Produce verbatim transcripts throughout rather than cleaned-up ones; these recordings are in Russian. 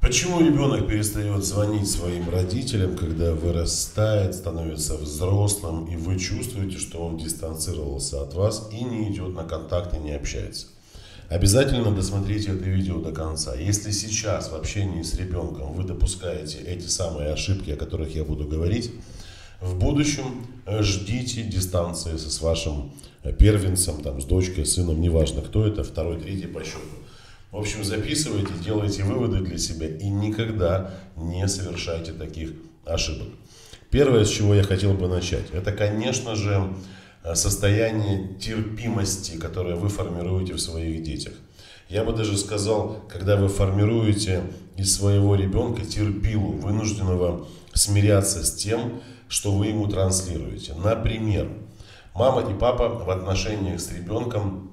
Почему ребенок перестает звонить своим родителям, когда вырастает, становится взрослым, и вы чувствуете, что он дистанцировался от вас и не идет на контакт и не общается? Обязательно досмотрите это видео до конца. Если сейчас в общении с ребенком вы допускаете эти самые ошибки, о которых я буду говорить, в будущем ждите дистанции с вашим первенцем, там, с дочкой, с сыном, неважно кто это, второй, третий по счету. В общем, записывайте, делайте выводы для себя и никогда не совершайте таких ошибок. Первое, с чего я хотел бы начать, это, конечно же, состояние терпимости, которое вы формируете в своих детях. Я бы даже сказал, когда вы формируете из своего ребенка терпилу, вынужденного смиряться с тем, что вы ему транслируете. Например, мама и папа в отношениях с ребенком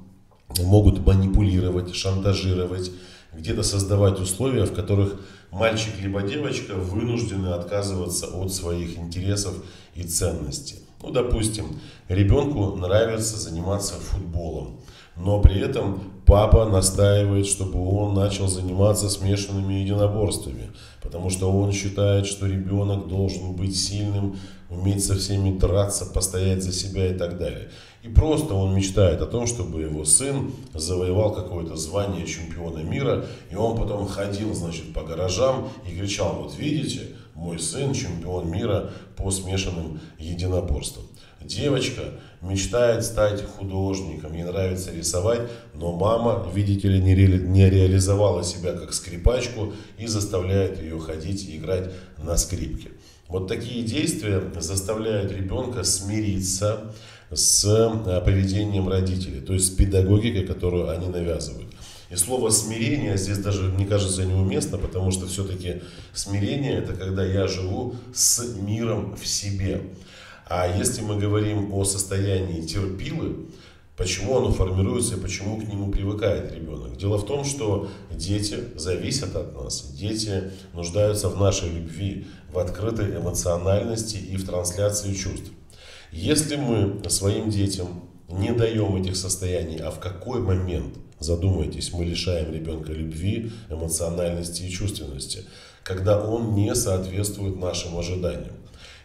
могут манипулировать, шантажировать, где-то создавать условия, в которых мальчик либо девочка вынуждены отказываться от своих интересов и ценностей. Ну, допустим, ребенку нравится заниматься футболом, но при этом папа настаивает, чтобы он начал заниматься смешанными единоборствами, потому что он считает, что ребенок должен быть сильным, уметь со всеми драться, постоять за себя и так далее. И просто он мечтает о том, чтобы его сын завоевал какое-то звание чемпиона мира, и он потом ходил, значит, по гаражам и кричал: вот видите, мой сын чемпион мира по смешанным единоборствам. Девочка мечтает стать художником, ей нравится рисовать, но мама, видите ли, не, ре... не реализовала себя как скрипачку и заставляет ее ходить и играть на скрипке. Вот такие действия заставляют ребенка смириться с поведением родителей, то есть с педагогикой, которую они навязывают. И слово «смирение» здесь даже, мне кажется, неуместно, потому что все-таки смирение – это когда я живу с миром в себе. А если мы говорим о состоянии терпилы, почему оно формируется и почему к нему привыкает ребенок? Дело в том, что дети зависят от нас, дети нуждаются в нашей любви, в открытой эмоциональности и в трансляции чувств. Если мы своим детям не даем этих состояний, а в какой момент, задумайтесь, мы лишаем ребенка любви, эмоциональности и чувственности, когда он не соответствует нашим ожиданиям.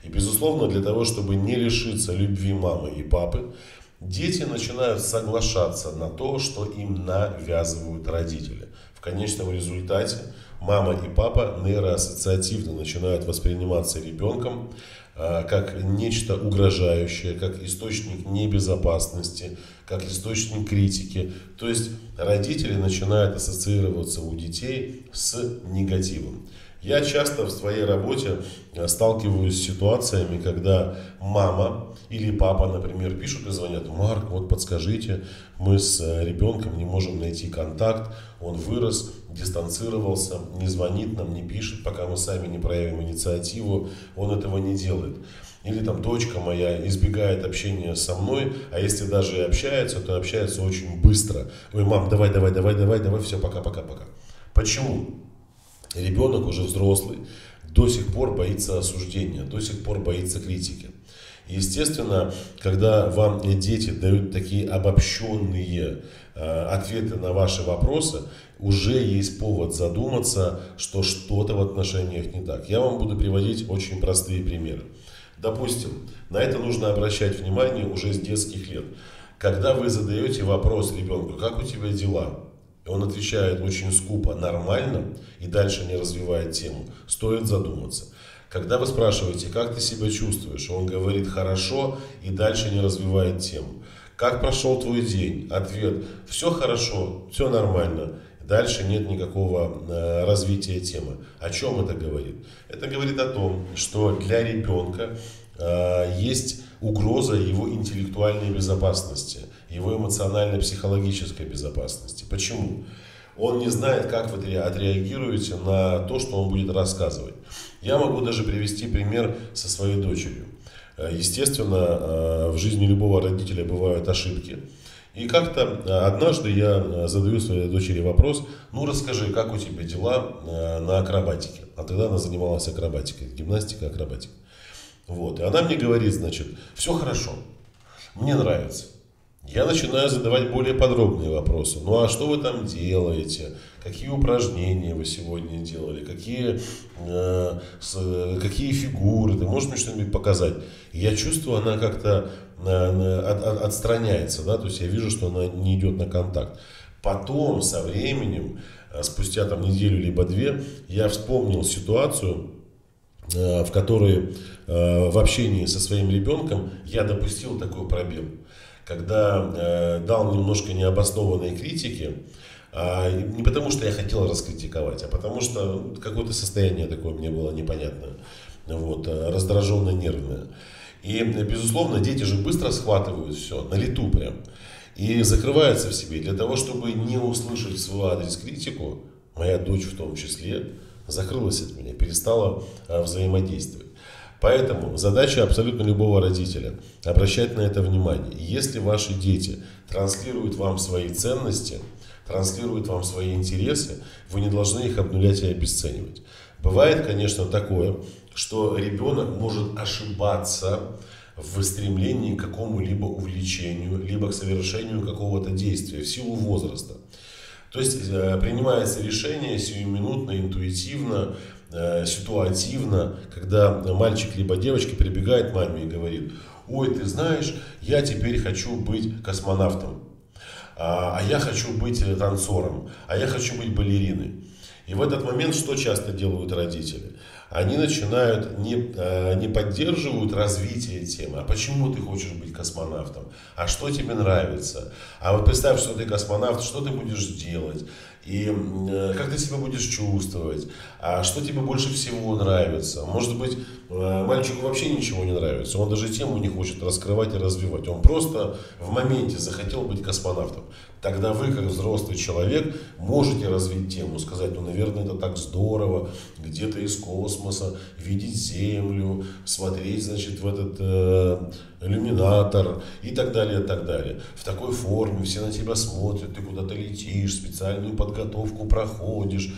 И, безусловно, для того, чтобы не лишиться любви мамы и папы, дети начинают соглашаться на то, что им навязывают родители. В конечном результате мама и папа нейроассоциативно начинают восприниматься ребенком э, как нечто угрожающее, как источник небезопасности, как источник критики. То есть родители начинают ассоциироваться у детей с негативом. Я часто в своей работе сталкиваюсь с ситуациями, когда мама или папа, например, пишут и звонят: Марк, вот подскажите, мы с ребенком не можем найти контакт, он вырос, дистанцировался, не звонит нам, не пишет, пока мы сами не проявим инициативу, он этого не делает. Или там дочка моя избегает общения со мной, а если даже и общается, то общается очень быстро. Ой, мам, давай, давай, давай, давай, давай, все, пока, пока, пока. Почему? Ребенок уже взрослый, до сих пор боится осуждения, до сих пор боится критики. Естественно, когда вам дети дают такие обобщенные э, ответы на ваши вопросы, уже есть повод задуматься, что что-то в отношениях не так. Я вам буду приводить очень простые примеры. Допустим, на это нужно обращать внимание уже с детских лет. Когда вы задаете вопрос ребенку: как у тебя дела? Он отвечает очень скупо: нормально, и дальше не развивает тему. Стоит задуматься. Когда вы спрашиваете: как ты себя чувствуешь? Он говорит: хорошо, и дальше не развивает тему. Как прошел твой день? Ответ: все хорошо, все нормально. Дальше нет никакого э, развития темы. О чем это говорит? Это говорит о том, что для ребенка э, есть угроза его интеллектуальной безопасности, его эмоционально-психологической безопасности. Почему? Он не знает, как вы отреагируете на то, что он будет рассказывать. Я могу даже привести пример со своей дочерью. Естественно, в жизни любого родителя бывают ошибки. И как-то однажды я задаю своей дочери вопрос: ну расскажи, как у тебя дела на акробатике? А тогда она занималась акробатикой, гимнастикой, акробатикой. Вот. И она мне говорит, значит, все хорошо, мне нравится. Я начинаю задавать более подробные вопросы. Ну а что вы там делаете? какие упражнения вы сегодня делали, какие, э, с, какие фигуры, ты можешь мне что-нибудь показать? И я чувствую, она как-то э, от, от, отстраняется, да, то есть я вижу, что она не идет на контакт. Потом, со временем, спустя там неделю либо две, я вспомнил ситуацию, э, в которой э, в общении со своим ребенком я допустил такой пробел. Когда э, дал немножко необоснованной критики, а, не потому что я хотел раскритиковать, а потому что какое-то состояние такое мне было непонятное, вот, раздраженное, нервное. И, безусловно, дети же быстро схватывают все, на лету прям, и закрываются в себе. Для того, чтобы не услышать в свой адрес критику, моя дочь в том числе закрылась от меня, перестала а, взаимодействовать. Поэтому задача абсолютно любого родителя – обращать на это внимание. И если ваши дети транслируют вам свои ценности, транслируют вам свои интересы, вы не должны их обнулять и обесценивать. Бывает, конечно, такое, что ребенок может ошибаться в стремлении к какому-либо увлечению, либо к совершению какого-то действия в силу возраста. То есть принимается решение сиюминутно, интуитивно, ситуативно, когда мальчик либо девочка прибегает к маме и говорит: ой, ты знаешь, я теперь хочу быть космонавтом, а я хочу быть танцором, а я хочу быть балериной. И в этот момент что часто делают родители? Они начинают, не, не поддерживают развитие темы. А почему ты хочешь быть космонавтом? А что тебе нравится? А вот представь, что ты космонавт, что ты будешь делать? И как ты себя будешь чувствовать? А что тебе больше всего нравится? Может быть, мальчику вообще ничего не нравится. Он даже тему не хочет раскрывать и развивать. Он просто в моменте захотел быть космонавтом. Тогда вы, как взрослый человек, можете развить тему, сказать: ну, наверное, это так здорово, где-то из космоса видеть Землю, смотреть, значит, в этот э, иллюминатор и так далее, и так далее. В такой форме все на тебя смотрят, ты куда-то летишь, специальную подготовку проходишь.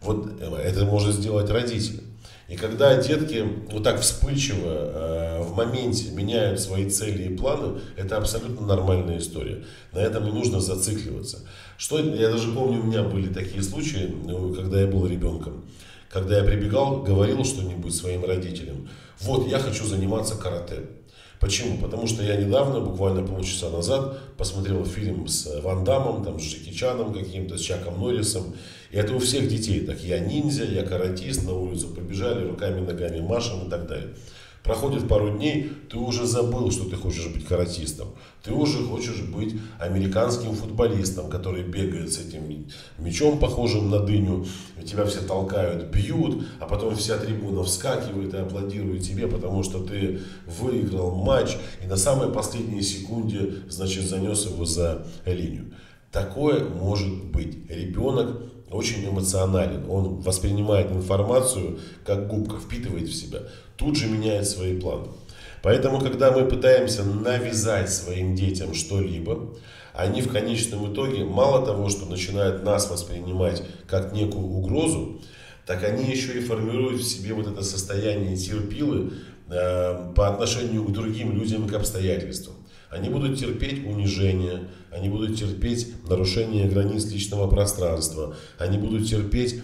Вот это может сделать родитель. И когда детки вот так вспыльчиво э, в моменте меняют свои цели и планы, это абсолютно нормальная история. На этом не нужно зацикливаться. Что, я даже помню, у меня были такие случаи, когда я был ребенком. Когда я прибегал, говорил что-нибудь своим родителям: вот, я хочу заниматься карате. Почему? Потому что я недавно, буквально полчаса назад, посмотрел фильм с Ван Даммом, там, с Джеки Чаном каким-то, с Чаком Норрисом. И это у всех детей так: я ниндзя, я каратист, на улицу побежали, руками, ногами машем и так далее. Проходит пару дней, ты уже забыл, что ты хочешь быть каратистом. Ты уже хочешь быть американским футболистом, который бегает с этим мячом, похожим на дыню. Тебя все толкают, бьют, а потом вся трибуна вскакивает и аплодирует тебе, потому что ты выиграл матч и на самой последней секунде, значит, занес его за линию. Такое может быть. Ребенок очень эмоционален, он воспринимает информацию как губка, впитывает в себя, тут же меняет свои планы. Поэтому, когда мы пытаемся навязать своим детям что-либо, они в конечном итоге мало того, что начинают нас воспринимать как некую угрозу, так они еще и формируют в себе вот это состояние терпилы э, по отношению к другим людям и к обстоятельствам. Они будут терпеть унижение, они будут терпеть нарушение границ личного пространства, они будут терпеть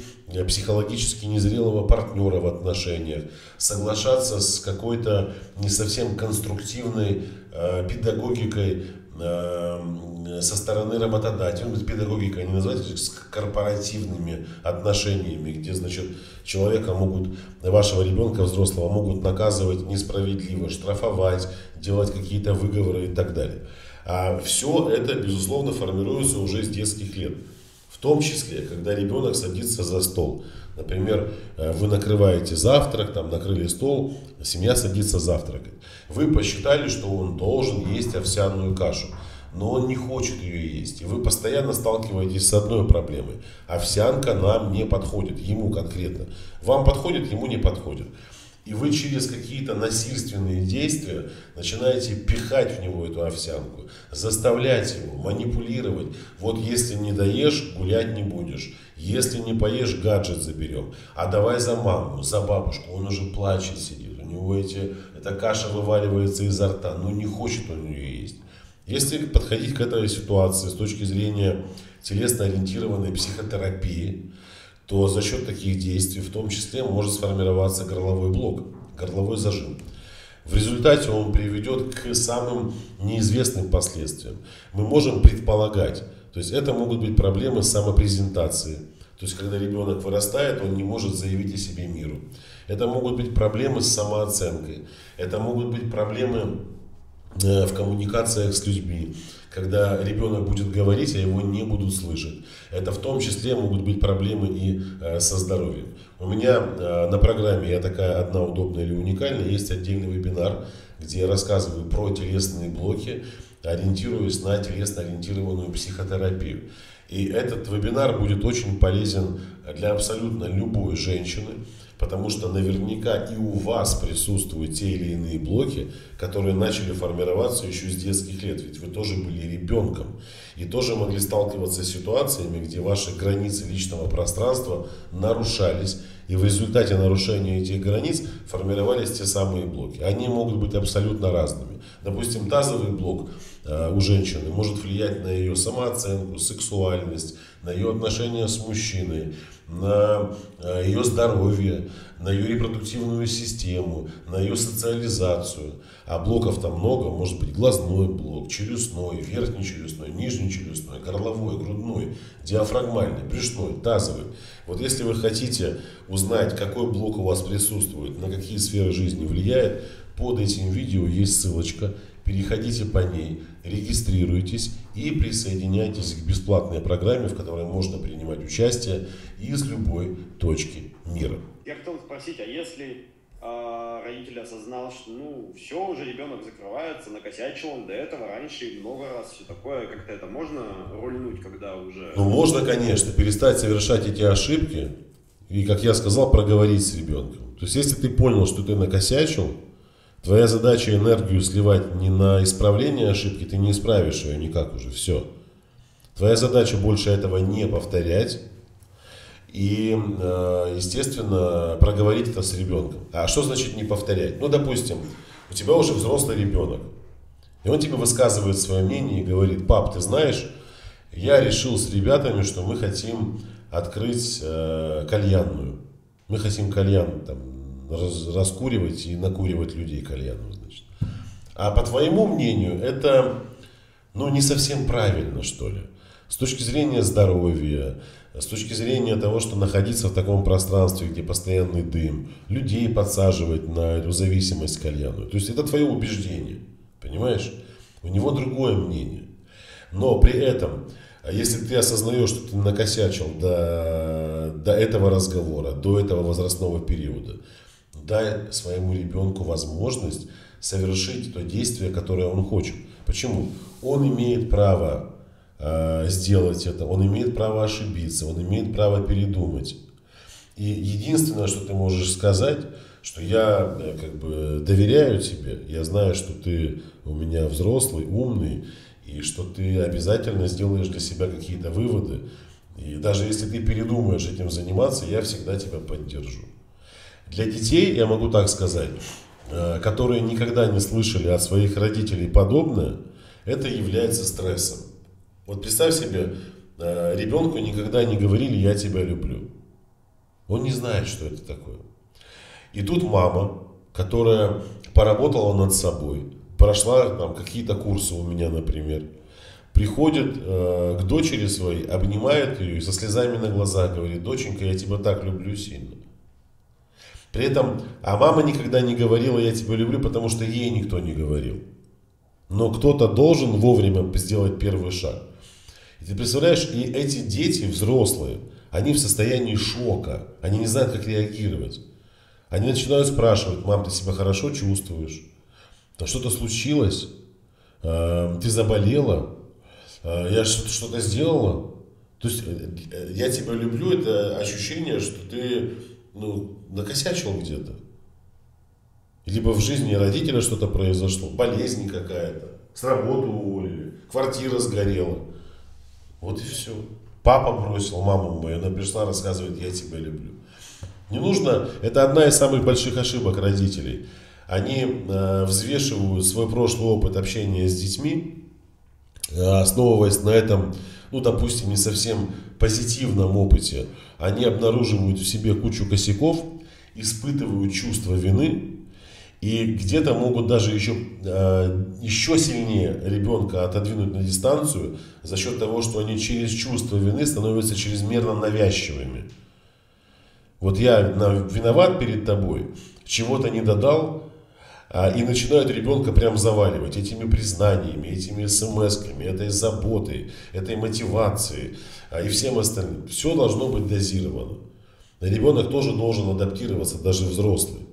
психологически незрелого партнера в отношениях, соглашаться с какой-то не совсем конструктивной э, педагогикой э, со стороны работодателя. Педагогикой они называют, с корпоративными отношениями, где, значит, человека могут, вашего ребенка взрослого могут наказывать несправедливо, штрафовать, делать какие-то выговоры и так далее. А все это, безусловно, формируется уже с детских лет. В том числе, когда ребенок садится за стол. Например, вы накрываете завтрак, там накрыли стол, семья садится завтракать. Вы посчитали, что он должен есть овсяную кашу, но он не хочет ее есть. И вы постоянно сталкиваетесь с одной проблемой. Овсянка нам не подходит, ему конкретно. Вам подходит, ему не подходит. И вы через какие-то насильственные действия начинаете пихать в него эту овсянку, заставлять его, манипулировать. Вот если не доешь, гулять не будешь. Если не поешь, гаджет заберем. А давай за маму, за бабушку. Он уже плачет, сидит. У него эти, эта каша вываливается изо рта. Ну не хочет он ее есть. И Если подходить к этой ситуации с точки зрения телесно-ориентированной психотерапии, то за счет таких действий в том числе может сформироваться горловой блок, горловой зажим. В результате он приведет к самым неизвестным последствиям. Мы можем предполагать, то есть это могут быть проблемы с самопрезентацией. То есть когда ребенок вырастает, он не может заявить о себе миру. Это могут быть проблемы с самооценкой. Это могут быть проблемы в коммуникациях с людьми, когда ребенок будет говорить, а его не будут слышать. Это в том числе могут быть проблемы и со здоровьем. У меня на программе «Я такая одна, удобная или уникальная» есть отдельный вебинар, где я рассказываю про телесные блоки, ориентируясь на телесно-ориентированную психотерапию. И этот вебинар будет очень полезен для абсолютно любой женщины, потому что наверняка и у вас присутствуют те или иные блоки, которые начали формироваться еще с детских лет. Ведь вы тоже были ребенком и тоже могли сталкиваться с ситуациями, где ваши границы личного пространства нарушались. И в результате нарушения этих границ формировались те самые блоки. Они могут быть абсолютно разными. Допустим, тазовый блок у женщины может влиять на ее самооценку, сексуальность, на ее отношения с мужчиной, на ее здоровье, на ее репродуктивную систему, на ее социализацию. А блоков там много, может быть глазной блок, челюстной, верхний челюстной, нижний челюстной, горловой, грудной, диафрагмальный, брюшной, тазовый. Вот если вы хотите узнать, какой блок у вас присутствует, на какие сферы жизни влияет, под этим видео есть ссылочка. Переходите по ней, регистрируйтесь и присоединяйтесь к бесплатной программе, в которой можно принимать участие из любой точки мира. Я хотел спросить, а если э, родитель осознал, что ну все, уже ребенок закрывается, накосячил он до этого раньше много раз, все такое, как-то это можно рульнуть, когда уже... Ну можно, конечно, перестать совершать эти ошибки и, как я сказал, проговорить с ребенком. То есть если ты понял, что ты накосячил, твоя задача энергию сливать не на исправление ошибки, ты не исправишь ее никак уже, все. Твоя задача больше этого не повторять и, естественно, проговорить это с ребенком. А что значит не повторять? Ну, допустим, у тебя уже взрослый ребенок, и он тебе высказывает свое мнение и говорит: пап, ты знаешь, я решил с ребятами, что мы хотим открыть кальянную, мы хотим кальян там раскуривать и накуривать людей кальяном, значит. А по твоему мнению, это ну, не совсем правильно, что ли. С точки зрения здоровья, с точки зрения того, что находиться в таком пространстве, где постоянный дым, людей подсаживать на эту зависимость кальяну. То есть это твое убеждение, понимаешь? У него другое мнение. Но при этом, если ты осознаешь, что ты накосячил до, до этого разговора, до этого возрастного периода, дай своему ребенку возможность совершить то действие, которое он хочет. Почему? Он имеет право э, сделать это, он имеет право ошибиться, он имеет право передумать. И единственное, что ты можешь сказать, что я э, как бы доверяю тебе, я знаю, что ты у меня взрослый, умный, и что ты обязательно сделаешь для себя какие-то выводы. И даже если ты передумаешь этим заниматься, я всегда тебя поддержу. Для детей, я могу так сказать, которые никогда не слышали от своих родителей подобное, это является стрессом. Вот представь себе, ребенку никогда не говорили «я тебя люблю». Он не знает, что это такое. И тут мама, которая поработала над собой, прошла там какие-то курсы у меня, например, приходит э, к дочери своей, обнимает ее и со слезами на глазах говорит: «Доченька, я тебя так люблю сильно». При этом, а мама никогда не говорила «я тебя люблю», потому что ей никто не говорил. Но кто-то должен вовремя сделать первый шаг. И ты представляешь, и эти дети, взрослые, они в состоянии шока. Они не знают, как реагировать. Они начинают спрашивать: «Мам, ты себя хорошо чувствуешь? Что-то случилось? Ты заболела? Я что-то сделала?» То есть «я тебя люблю» — это ощущение, что ты... ну, накосячил где-то. Либо в жизни родителя что-то произошло, болезнь какая-то, с работы уволили, квартира сгорела. Вот и все. Папа бросил маму мою, она пришла, рассказывает: «Я тебя люблю». Не нужно, это одна из самых больших ошибок родителей. Они э, взвешивают свой прошлый опыт общения с детьми основываясь на этом, ну, допустим, не совсем позитивном опыте, они обнаруживают в себе кучу косяков, испытывают чувство вины и где-то могут даже еще, еще сильнее ребенка отодвинуть на дистанцию за счет того, что они через чувство вины становятся чрезмерно навязчивыми. Вот я виноват перед тобой, чего-то не додал, и начинают ребенка прям заваливать этими признаниями, этими смс-ками, этой заботой, этой мотивацией и всем остальным. Все должно быть дозировано. Ребенок тоже должен адаптироваться, даже взрослый.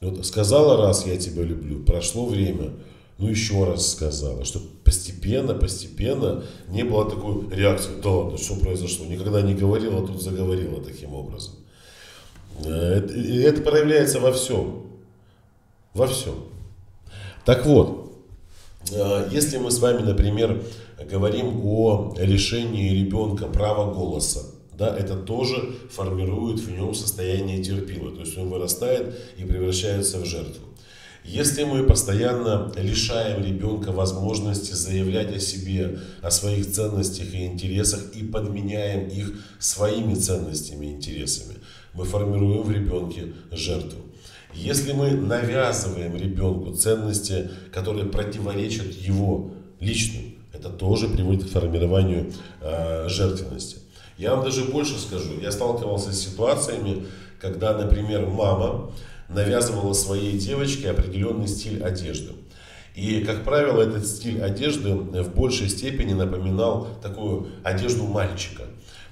Вот сказала раз «я тебя люблю», прошло время, ну еще раз сказала, чтобы постепенно, постепенно не было такой реакции «да, да, что произошло, никогда не говорила, а тут заговорила таким образом». Это, это проявляется во всем. Во всем. Так вот, если мы с вами, например, говорим о лишении ребенка права голоса, да, это тоже формирует в нем состояние терпила, то есть он вырастает и превращается в жертву. Если мы постоянно лишаем ребенка возможности заявлять о себе, о своих ценностях и интересах и подменяем их своими ценностями и интересами, мы формируем в ребенке жертву. Если мы навязываем ребенку ценности, которые противоречат его личным, это тоже приводит к формированию э, жертвенности. Я вам даже больше скажу. Я сталкивался с ситуациями, когда, например, мама навязывала своей девочке определенный стиль одежды. И, как правило, этот стиль одежды в большей степени напоминал такую одежду мальчика.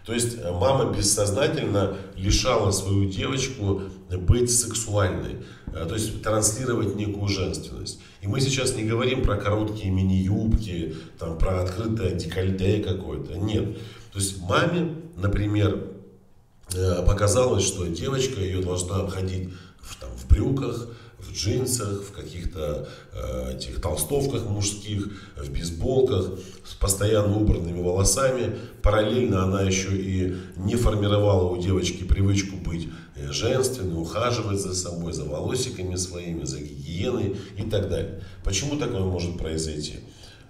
То есть мама бессознательно лишала свою девочку быть сексуальной, то есть транслировать некую женственность. И мы сейчас не говорим про короткие мини-юбки, там, про открытое декольте какое-то, нет. То есть маме, например, показалось, что девочка ее должна обходить в, там, в брюках, в джинсах, в каких-то э, этих толстовках мужских, в бейсболках, с постоянно убранными волосами. Параллельно она еще и не формировала у девочки привычку быть женственной, ухаживать за собой, за волосиками своими, за гигиеной и так далее. Почему такое может произойти?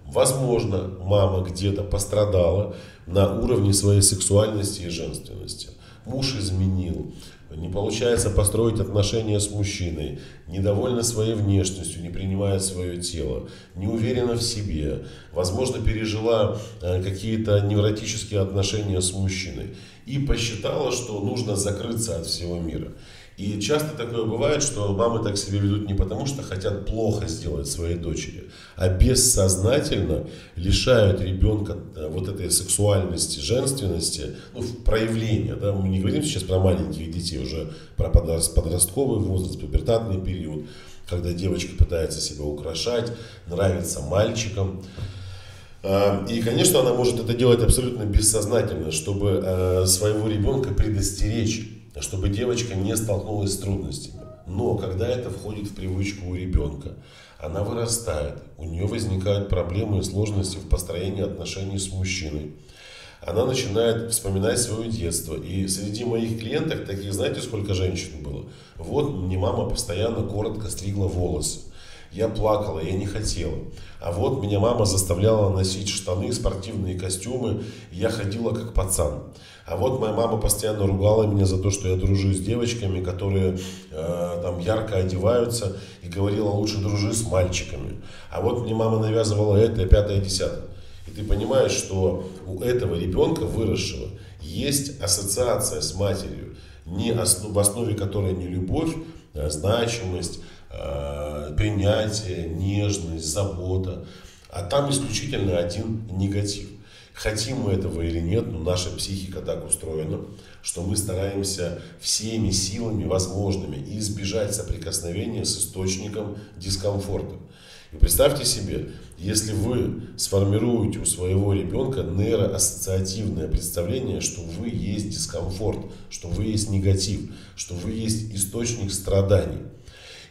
Возможно, мама где-то пострадала на уровне своей сексуальности и женственности. Муж изменил, не получается построить отношения с мужчиной, недовольна своей внешностью, не принимает свое тело, не уверена в себе, возможно, пережила какие-то невротические отношения с мужчиной и посчитала, что нужно закрыться от всего мира. И часто такое бывает, что мамы так себя ведут не потому, что хотят плохо сделать своей дочери, а бессознательно лишают ребенка вот этой сексуальности, женственности, ну, проявления. Да? Мы не говорим сейчас про маленьких детей, уже про подростковый возраст, пубертатный период, когда девочка пытается себя украшать, нравится мальчикам. И, конечно, она может это делать абсолютно бессознательно, чтобы своего ребенка предостеречь, чтобы девочка не столкнулась с трудностями. Но когда это входит в привычку у ребенка, она вырастает, у нее возникают проблемы и сложности в построении отношений с мужчиной. Она начинает вспоминать свое детство. И среди моих клиенток таких, знаете, сколько женщин было? Вот мне мама постоянно коротко стригла волосы. Я плакала, я не хотела. А вот меня мама заставляла носить штаны, спортивные костюмы, я ходила как пацан. А вот моя мама постоянно ругала меня за то, что я дружу с девочками, которые э, там ярко одеваются, и говорила, лучше дружи с мальчиками. А вот мне мама навязывала это, пятое, десятое. И ты понимаешь, что у этого ребенка, выросшего, есть ассоциация с матерью, не основ, в основе которой не любовь, а значимость, принятие, нежность, забота. А там исключительно один негатив. Хотим мы этого или нет, но наша психика так устроена, что мы стараемся всеми силами возможными избежать соприкосновения с источником дискомфорта. И представьте себе, если вы сформируете у своего ребенка нейроассоциативное представление, что вы есть дискомфорт, что вы есть негатив, что вы есть источник страданий.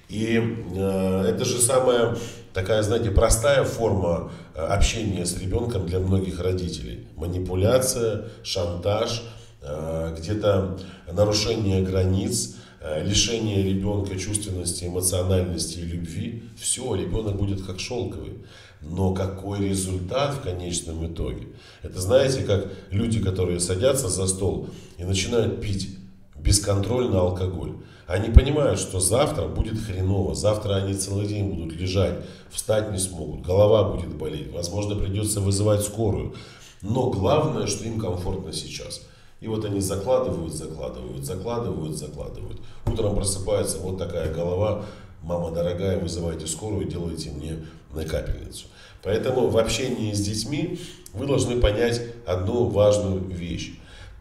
И э, это же самая такая, знаете, простая форма общения с ребенком для многих родителей. Манипуляция, шантаж, э, где-то нарушение границ, лишение ребенка чувственности, эмоциональности и любви, все, ребенок будет как шелковый. Но какой результат в конечном итоге? Это знаете, как люди, которые садятся за стол и начинают пить бесконтрольно алкоголь. Они понимают, что завтра будет хреново, завтра они целый день будут лежать, встать не смогут, голова будет болеть, возможно, придется вызывать скорую. Но главное, что им комфортно сейчас. И вот они закладывают, закладывают, закладывают, закладывают. Утром просыпается вот такая голова. Мама дорогая, вызывайте скорую, делайте мне на капельницу. Поэтому в общении с детьми вы должны понять одну важную вещь.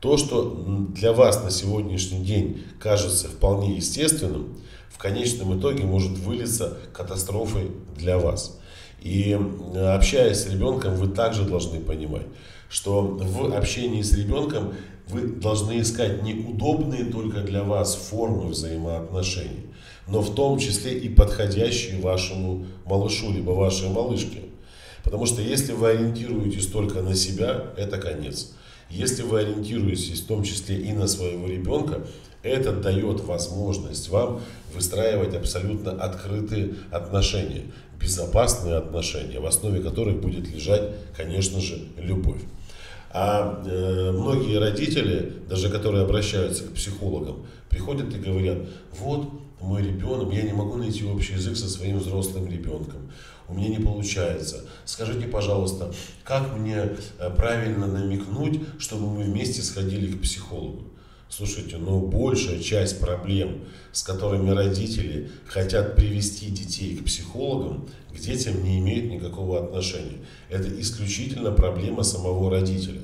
То, что для вас на сегодняшний день кажется вполне естественным, в конечном итоге может вылиться катастрофой для вас. И общаясь с ребенком, вы также должны понимать, что в общении с ребенком вы должны искать неудобные только для вас формы взаимоотношений, но в том числе и подходящие вашему малышу, либо вашей малышке. Потому что если вы ориентируетесь только на себя, это конец. Если вы ориентируетесь в том числе и на своего ребенка, это дает возможность вам выстраивать абсолютно открытые отношения, безопасные отношения, в основе которых будет лежать, конечно же, любовь. А э, многие родители, даже которые обращаются к психологам, приходят и говорят: вот мой ребенок, я не могу найти общий язык со своим взрослым ребенком, у меня не получается. Скажите, пожалуйста, как мне правильно намекнуть, чтобы мы вместе сходили к психологу? Слушайте, но большая часть проблем, с которыми родители хотят привести детей к психологам, к детям не имеют никакого отношения. Это исключительно проблема самого родителя.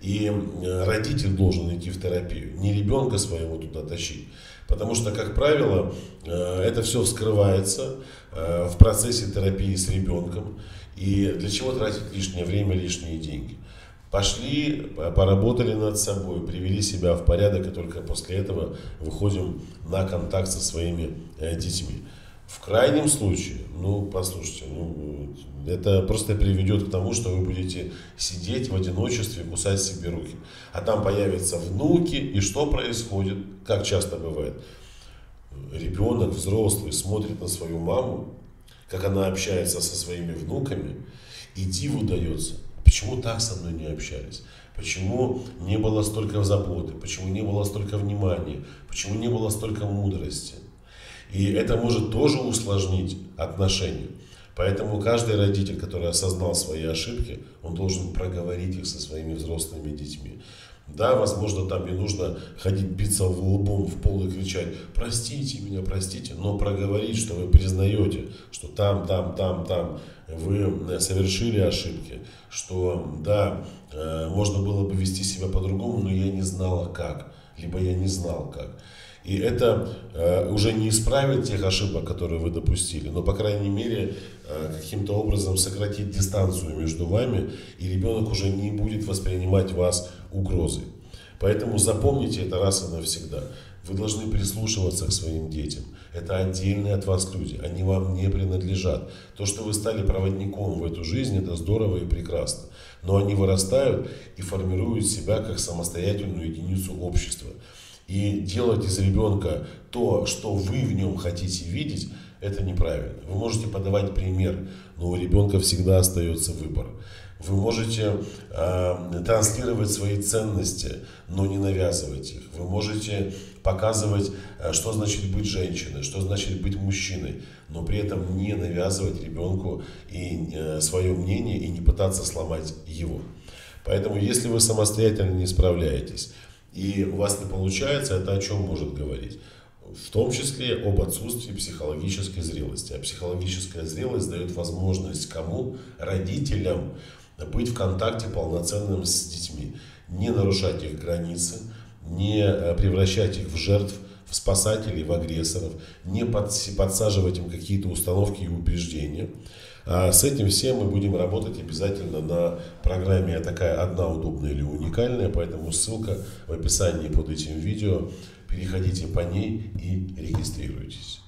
И родитель должен идти в терапию, не ребенка своего туда тащить. Потому что, как правило, это все вскрывается в процессе терапии с ребенком. И для чего тратить лишнее время, лишние деньги? Пошли, поработали над собой, привели себя в порядок, и только после этого выходим на контакт со своими детьми. В крайнем случае, ну послушайте, ну, это просто приведет к тому, что вы будете сидеть в одиночестве, кусать себе руки. А там появятся внуки, и что происходит, как часто бывает? Ребенок взрослый смотрит на свою маму, как она общается со своими внуками, и диву дается. Почему так со мной не общались? Почему не было столько заботы? Почему не было столько внимания? Почему не было столько мудрости? И это может тоже усложнить отношения. Поэтому каждый родитель, который осознал свои ошибки, он должен проговорить их со своими взрослыми детьми. Да, возможно, там не нужно ходить биться лбом в пол и кричать: простите меня, простите, но проговорить, что вы признаете, что там, там, там, там вы совершили ошибки, что да, можно было бы вести себя по-другому, но я не знала как, либо я не знал как. И это э, уже не исправит тех ошибок, которые вы допустили, но, по крайней мере, э, каким-то образом сократит дистанцию между вами, и ребенок уже не будет воспринимать вас угрозой. Поэтому запомните это раз и навсегда. Вы должны прислушиваться к своим детям. Это отдельные от вас люди, они вам не принадлежат. То, что вы стали проводником в эту жизнь, это здорово и прекрасно. Но они вырастают и формируют себя как самостоятельную единицу общества. И делать из ребенка то, что вы в нем хотите видеть, это неправильно. Вы можете подавать пример, но у ребенка всегда остается выбор. Вы можете э, транслировать свои ценности, но не навязывать их. Вы можете показывать, что значит быть женщиной, что значит быть мужчиной, но при этом не навязывать ребенку и э, свое мнение и не пытаться сломать его. Поэтому, если вы самостоятельно не справляетесь, и у вас не получается, это о чем может говорить? В том числе об отсутствии психологической зрелости. А психологическая зрелость дает возможность кому? Родителям быть в контакте полноценным с детьми. Не нарушать их границы, не превращать их в жертв, в спасателей, в агрессоров, не подсаживать им какие-то установки и убеждения. А с этим всем мы будем работать обязательно на программе «Такая одна удобная или уникальная», поэтому ссылка в описании под этим видео. Переходите по ней и регистрируйтесь.